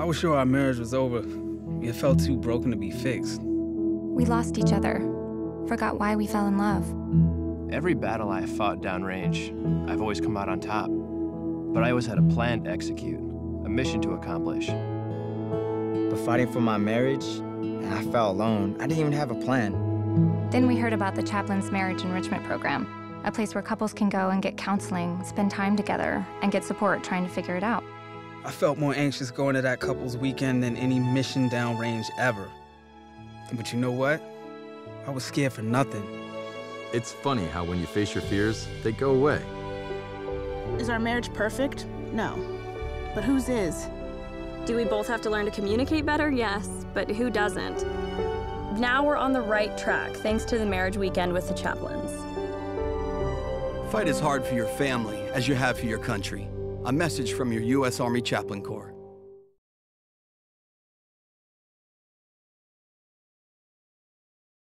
I was sure our marriage was over. It felt too broken to be fixed. We lost each other, forgot why we fell in love. Every battle I have fought downrange, I've always come out on top. But I always had a plan to execute, a mission to accomplish. But fighting for my marriage, and I felt alone. I didn't even have a plan. Then we heard about the Chaplain's Marriage Enrichment Program, a place where couples can go and get counseling, spend time together, and get support trying to figure it out. I felt more anxious going to that couple's weekend than any mission downrange ever. But you know what? I was scared for nothing. It's funny how when you face your fears, they go away. Is our marriage perfect? No. But whose is? Do we both have to learn to communicate better? Yes, but who doesn't? Now we're on the right track, thanks to the marriage weekend with the chaplains. Fight as hard for your family as you have for your country. A message from your U.S. Army Chaplain Corps.